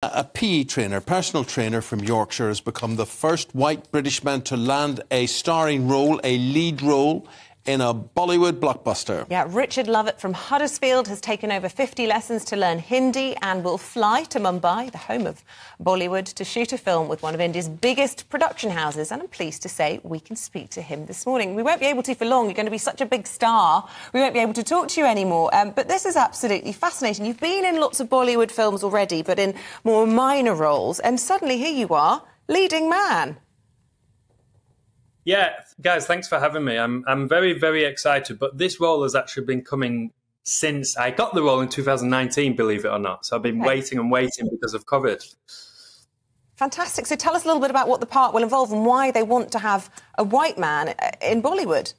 A PE trainer, personal trainer from Yorkshire, has become the first white British man to land a starring role, a lead role, in a Bollywood blockbuster. Yeah, Richard Lovatt from Huddersfield has taken over 50 lessons to learn Hindi and will fly to Mumbai, the home of Bollywood, to shoot a film with one of India's biggest production houses. And I'm pleased to say we can speak to him this morning. We won't be able to for long. You're going to be such a big star. We won't be able to talk to you anymore. But this is absolutely fascinating. You've been in lots of Bollywood films already, but in more minor roles. And suddenly here you are, leading man. Yeah, guys, thanks for having me. I'm very, very excited. But this role has actually been coming since I got the role in 2019, believe it or not. So I've been waiting and waiting because of COVID. Fantastic. So tell us a little bit about what the part will involve and why they want to have a white man in Bollywood.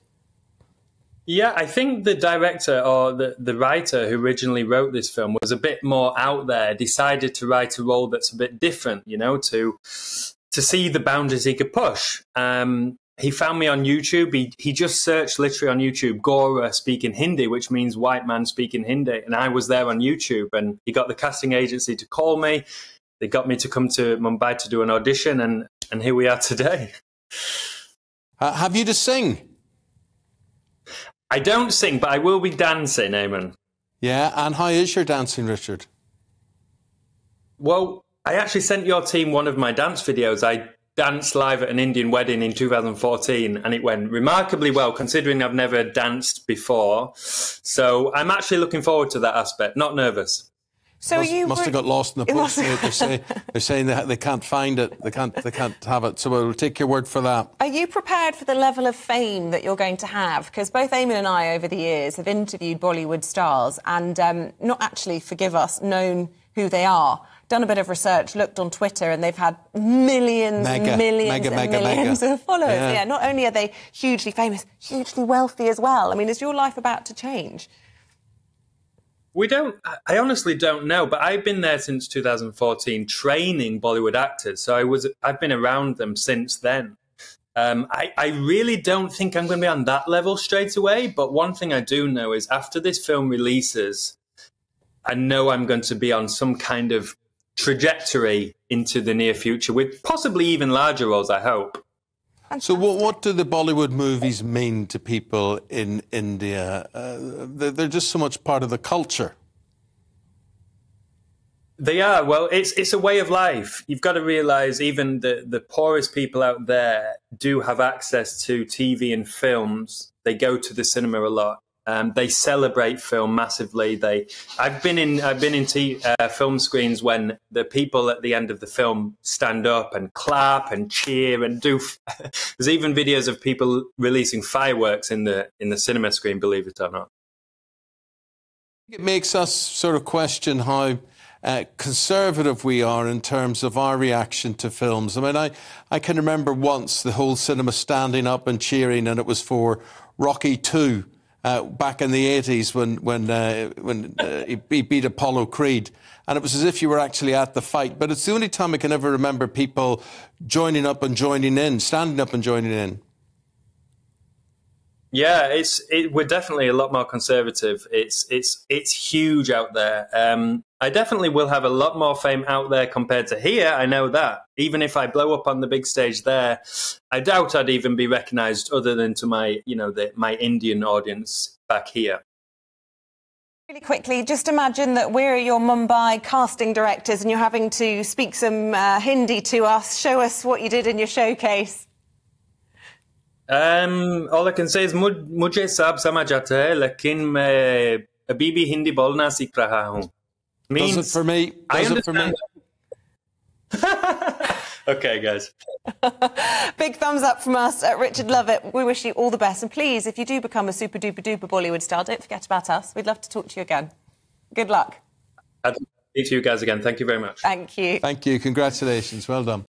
Yeah, I think the director or the writer who originally wrote this film was a bit more out there, decided to write a role that's a bit different, you know, to see the boundaries he could push. He found me on YouTube. He just searched literally on YouTube, Gora speaking Hindi, which means white man speaking Hindi. And I was there on YouTube, and he got the casting agency to call me. They got me to come to Mumbai to do an audition, and here we are today. Have you to sing? I don't sing, but I will be dancing, Eamonn. Yeah, and how is your dancing, Richard? Well, I actually sent your team one of my dance videos. I danced live at an Indian wedding in 2014, and it went remarkably well, considering I've never danced before. So I'm actually looking forward to that aspect, not nervous. So must have got lost in the post. They're saying they can't find it, they can't have it. So we'll take your word for that. Are you prepared for the level of fame that you're going to have? Because both Eamonn and I, over the years, have interviewed Bollywood stars and not actually, forgive us, known who they are. Done a bit of research, looked on Twitter, and they've had millions and millions and millions of followers. Yeah. Yeah, not only are they hugely famous, hugely wealthy as well. I mean, is your life about to change? We don't... I honestly don't know, but I've been there since 2014 training Bollywood actors, so I've been around them since then. I really don't think I'm going to be on that level straight away, but one thing I do know is after this film releases, I know I'm going to be on some kind of trajectory into the near future, with possibly even larger roles, I hope. Fantastic. So what do the Bollywood movies mean to people in India? They're just so much part of the culture. They are. Well, it's a way of life. You've got to realise even the poorest people out there do have access to TV and films. They go to the cinema a lot. They celebrate film massively. I've been in film screens when the people at the end of the film stand up and clap and cheer and do. There's even videos of people releasing fireworks in the cinema screen. Believe it or not, it makes us sort of question how conservative we are in terms of our reaction to films. I mean, I can remember once the whole cinema standing up and cheering, and it was for Rocky II. Back in the 80s when he beat Apollo Creed. And it was as if you were actually at the fight. But it's the only time I can ever remember people joining up and joining in, standing up and joining in. Yeah, we're definitely a lot more conservative. It's huge out there. I definitely will have a lot more fame out there compared to here. I know that. Even if I blow up on the big stage there, I doubt I'd even be recognised other than to my, you know, my Indian audience back here. Really quickly, just imagine that we're your Mumbai casting directors and you're having to speak some Hindi to us. Show us what you did in your showcase. All I can say is mujhe sab samajh aata hai, lekin main abhi bhi Hindi bolna seekh raha hoon. Means does it for me. Does it for me. Okay, guys. Big thumbs up from us at Richard Lovatt. We wish you all the best. And please, if you do become a super-duper-duper Bollywood star, don't forget about us. We'd love to talk to you again. Good luck. I'd love to speak to you guys again. Thank you very much. Thank you. Thank you. Congratulations. Well done.